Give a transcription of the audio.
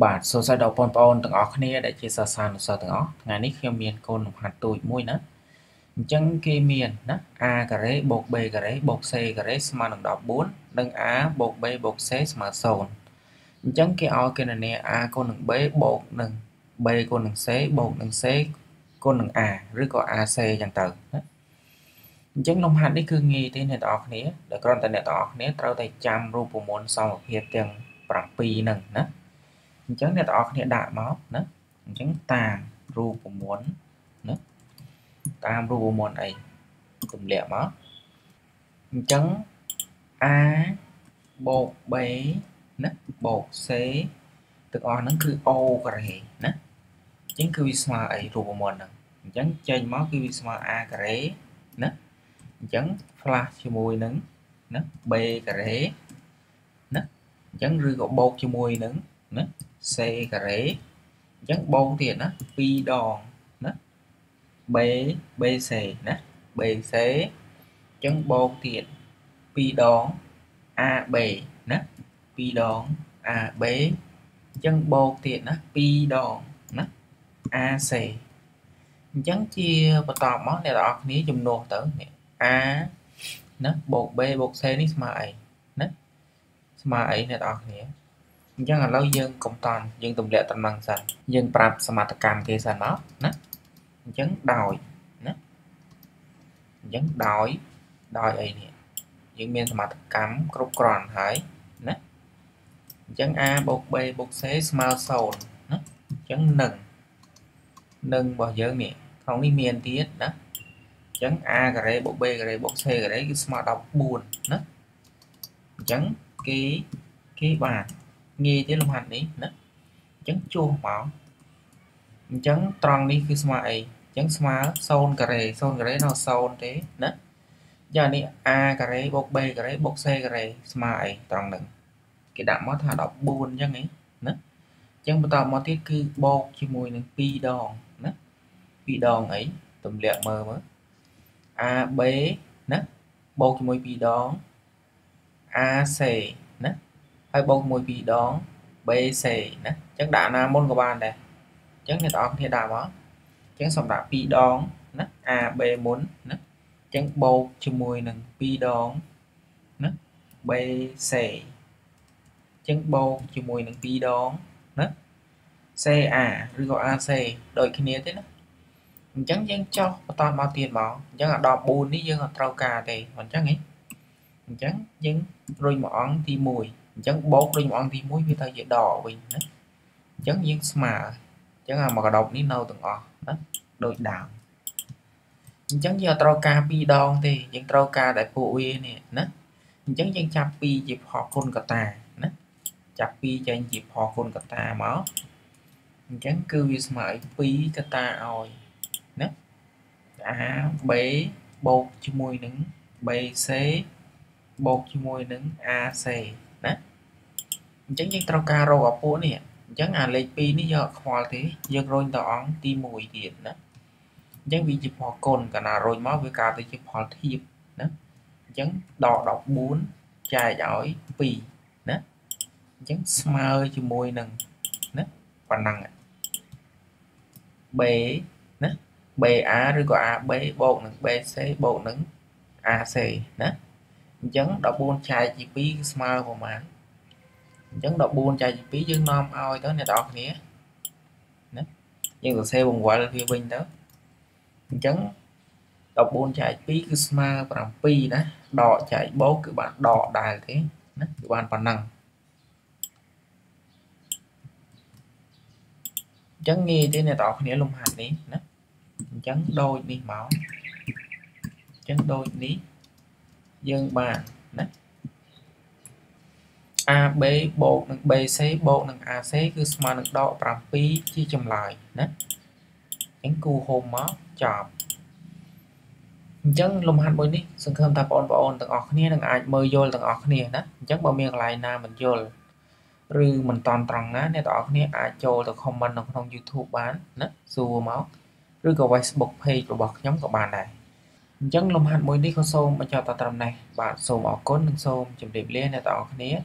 Bạn số ra đầu pon pon từng óc này để chia sẻ sàn sờ từng óc ngày nít khi miền côn hạt tuổi mũi nữa chẳng khi miền đó a cái đấy bột b cái đấy bột c cái đấy mà đồng đọc 4 đằng á bột b bột c mà sồn chẳng khi ao kia này a con đằng b bột đằng b con đằng c bột đằng c con đằng a rồi có a c chẳng từ chẳng lòng hạt đấy cứ nghi thế này óc này để con tên này óc này trao tay chăm ru bùn môn sau hiệp tiền bằng pi nằng đó chẳng để đọc hiện đại máu nữa chẳng tàm ru của muốn nữa tàm ru của muốn này cùng lẹ máu chẳng a bộ bấy nấc bộ xế tự o nó cứ ô cái này nè chính cứ visma ấy ru của muốn nè chẳng chênh máu cứ visma a cái đấy nè chẳng flash cho môi nứng nè b cái đấy nè chẳng rư gỗ bột cho môi nứng nè C cà rế chẳng bông tiền á pi đòn nè B BC nè BC chẳng bông tiền pi đòn AB nè pi đòn AB chẳng bông tiền á pi đòn nè AC chẳng chia và tọt món này đọc ní chùm nô tử A nè bột B bột C ní mà ấy này đọc ní chẳng là lâu dân công toàn dân tùm lệ tầm năng sẵn dân prap xa mặt càng kia sẵn đó chẳng đòi chẳng đòi đòi ấy nè dân miền xa mặt cắm cốc còn hãy chẳng A bột B bột C small soul chẳng nâng nâng bỏ dân nè không đi miền tiết chẳng A gà rê bột B gà rê bột C gà rê smart đọc buồn chẳng cái bàn nghe tiếng lông hạt đấy nè chấn chua máu chấn tròn đi khi mà ấy chấn xóa son cà rê nó son thế nè giờ này a cà rê bột b cà rê bột c cà rê mà ấy tròn đừng cái đạm mất thả đọc buồn chẳng ấy nè chấn bắt đầu mất tiết cứ bột chỉ mùi nè pi đòn nè pi đòn ấy tùm lẹ mờ mới a b nè bột chỉ mùi pi đòn a c nè hay bông mùi bị đón BC nè chắc đã là môn của bạn đây chắc người ta thì đã đó chắc xong đã bị đón nè AB muốn nè chắc bầu cho mùi nâng bị đón nè BC chắc bầu cho mùi nâng bị đón nè CA rồi gọi AC đợi khi nhớ thế đó chắc dân cho toàn bao tiền bảo chắc là đọc bùn đi dương là trao cà thì còn chắc ấy chắc dân rồi mỏng thì mùi chẳng bột đi một ăn thì muối người ta dễ đỏ bình đấy chẳng những mà chẳng là mà đọc đi nâu từng ọ đó đội đảo chẳng giờ trao ca pi đòn thì những trao ca đại phụ uy nè nè chẳng những chạp pi dịp họ khôn cả ta nè chạp pi cho anh dịp họ khôn cả ta máu chẳng cứ vì mãi pi cả ta rồi nè đã bế bột cho mùi nứng BC bột cho mùi nứng AC chẳng những trao ca rô ở phố này chẳng là lấy pi ní giờ khoa thế giờ rồi đón ti mùi tiền đó chẳng bị chụp họ cồn cả là rồi máu với cả thì chụp họ thiệp đó chẳng đỏ đọc bún chai giỏi pi đó chẳng smile cho mùi nâng đó còn năng b đó b a rồi có a b bộ nâng b c bộ nâng a c đó chẳng đọc bún chai chỉ pi smile của màn chẳng đọc buôn chạy phí dương non oi tới này đọc nghĩa nhưng xe bùng gọi là phía bên đó chẳng đọc buôn chạy phí cứ mà bằng pi đó đỏ chạy bố cứ bạn đỏ đài thế đó, cứ bạn bằng năng chẳng nghe thế này đọc nghĩa lùng hạt đi đó chẳng đôi đi máu chẳng đôi đi dương bàn đó A B bộ nâng B C bộ nâng A C cứ mà nâng đọc bằng phí chi chùm lại nè chẳng cù hồn máu chọp chẳng lùm hạt mùi ní xứng khơm thập ôn tầng ọt nha nâng ai mơ dôl tầng ọt nha nè chẳng bảo miệng lại nà mình dôl rư mình toàn trọng ná nè tọt nha ai chôl tầng comment nâng thông YouTube bán nè dù máu rư có Facebook page của bậc nhóm của bạn này chẳng lùm hạt mùi ní khô xôm mà cho tầm này bạn xôm ọt cốt nâng xôm chùm điệp liên nè tọt nha